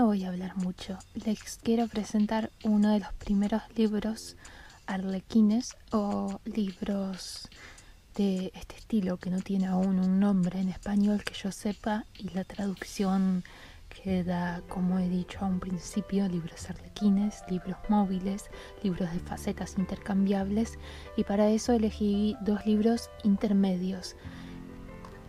No voy a hablar mucho, les quiero presentar uno de los primeros libros arlequines o libros de este estilo que no tiene aún un nombre en español que yo sepa, y la traducción queda, como he dicho a un principio, libros arlequines, libros móviles, libros de facetas intercambiables, y para eso elegí dos libros intermedios.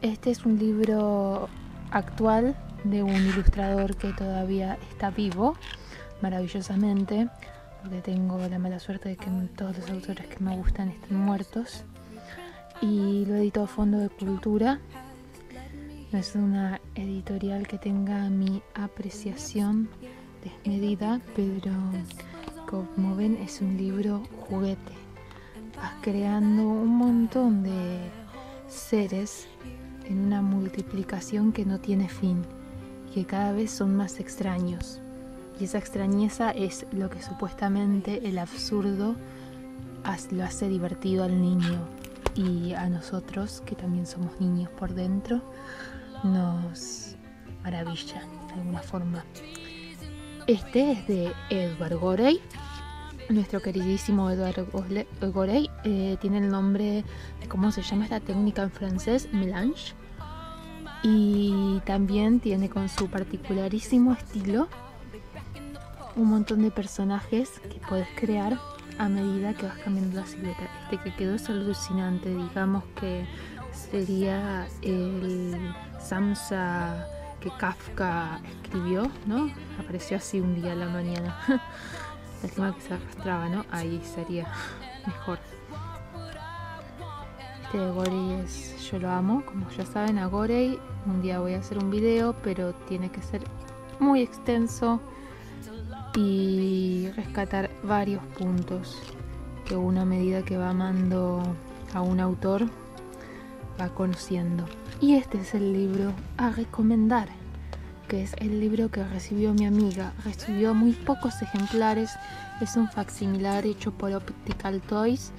Este es un libro actual de un ilustrador que todavía está vivo, maravillosamente, porque tengo la mala suerte de que todos los autores que me gustan están muertos, y lo editó Fondo de Cultura. No es una editorial que tenga mi apreciación desmedida, pero como ven es un libro juguete. Vas creando un montón de seres en una multiplicación que no tiene fin, que cada vez son más extraños, y esa extrañeza es lo que supuestamente el absurdo lo hace divertido al niño, y a nosotros, que también somos niños por dentro, nos maravilla de alguna forma. Este es de Edward Gorey, nuestro queridísimo Edward Gorey. Tiene el nombre de cómo se llama esta técnica en francés, melanges, y también tiene, con su particularísimo estilo, un montón de personajes que puedes crear a medida que vas cambiando la silueta. Este que quedó es alucinante, digamos que sería el Samsa que Kafka escribió, ¿no? Apareció así un día a la mañana. Lástima que se arrastraba, ¿no? Ahí sería mejor. Este de Gorey es... yo lo amo, como ya saben, a Gorey. Un día voy a hacer un video, pero tiene que ser muy extenso y rescatar varios puntos que uno, a medida que va amando a un autor, va conociendo. Y este es el libro a recomendar, que es el libro que recibió mi amiga. Recibió muy pocos ejemplares, es un facsimilar hecho por Optical Toys,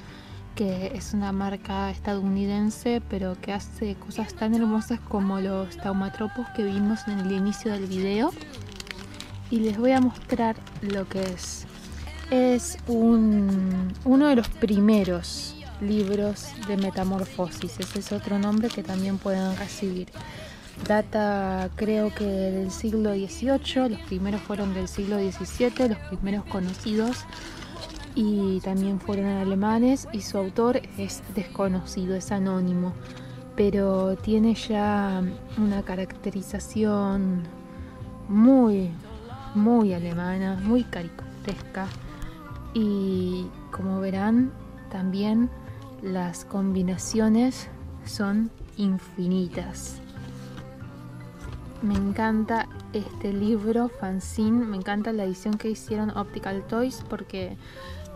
que es una marca estadounidense, pero que hace cosas tan hermosas como los taumatropos que vimos en el inicio del video. Y les voy a mostrar lo que es. Es uno de los primeros libros de Metamorfosis, ese es otro nombre que también pueden recibir. Data, creo que del siglo XVIII, los primeros fueron del siglo XVII, los primeros conocidos, y también fueron alemanes, y su autor es desconocido, es anónimo, pero tiene ya una caracterización muy alemana, muy caricaturesca, y como verán también las combinaciones son infinitas. Me encanta este libro fanzine, me encanta la edición que hicieron Optical Toys, porque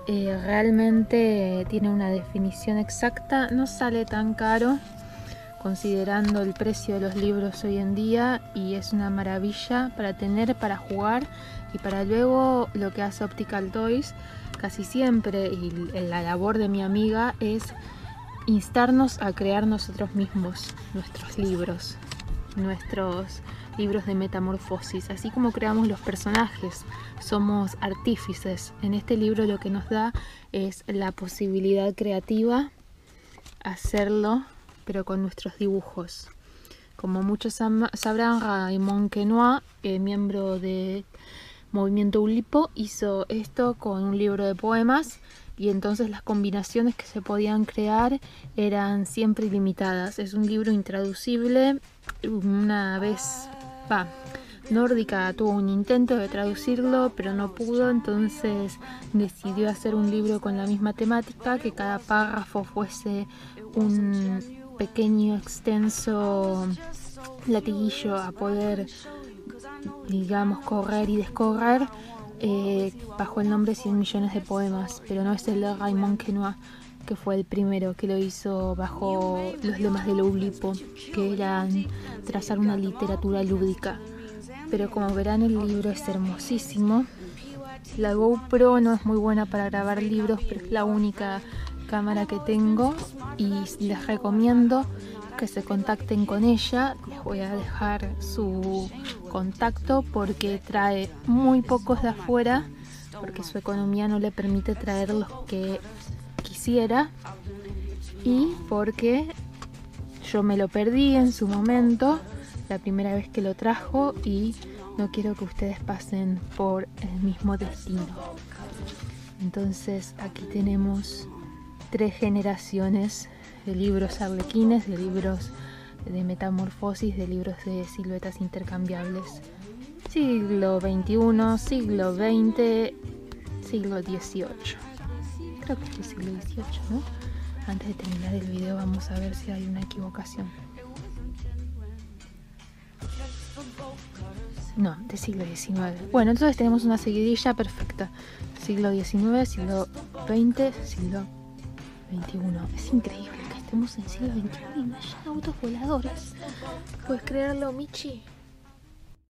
realmente tiene una definición exacta, no sale tan caro considerando el precio de los libros hoy en día, y es una maravilla para tener, para jugar, y para luego lo que hace Optical Toys casi siempre, y la labor de mi amiga, es instarnos a crear nosotros mismos nuestros libros de metamorfosis. Así como creamos los personajes, somos artífices. En este libro lo que nos da es la posibilidad creativa, hacerlo pero con nuestros dibujos. Como muchos sabrán, Raymond Queneau, miembro de movimiento Oulipo, hizo esto con un libro de poemas, y entonces las combinaciones que se podían crear eran siempre ilimitadas. Es un libro intraducible. Una vez Nórdica tuvo un intento de traducirlo, pero no pudo, entonces decidió hacer un libro con la misma temática, que cada párrafo fuese un pequeño extenso latiguillo a poder, digamos, correr y descorrer, bajo el nombre 100 millones de poemas, pero no es el de Raymond Queneau, que fue el primero que lo hizo bajo los lemas del Oulipo, que eran trazar una literatura lúdica. Pero como verán, el libro es hermosísimo. La GoPro no es muy buena para grabar libros, pero es la única cámara que tengo y les recomiendo que se contacten con ella. Les voy a dejar su contacto porque trae muy pocos de afuera, porque su economía no le permite traer los que quisiera y porque yo me lo perdí en su momento, la primera vez que lo trajo, y no quiero que ustedes pasen por el mismo destino. Entonces aquí tenemos tres generaciones de libros arlequines, de libros de metamorfosis, de libros de siluetas intercambiables. Siglo XXI, siglo XX, siglo XVIII. Creo que es el siglo XVIII, ¿no? Antes de terminar el video vamos a ver si hay una equivocación. No, de siglo XIX. Bueno, entonces tenemos una seguidilla perfecta. Siglo XIX, siglo XX, siglo XXI. Es increíble que estemos en siglo XXI y no haya autos voladores. ¿Puedes creerlo, Michi?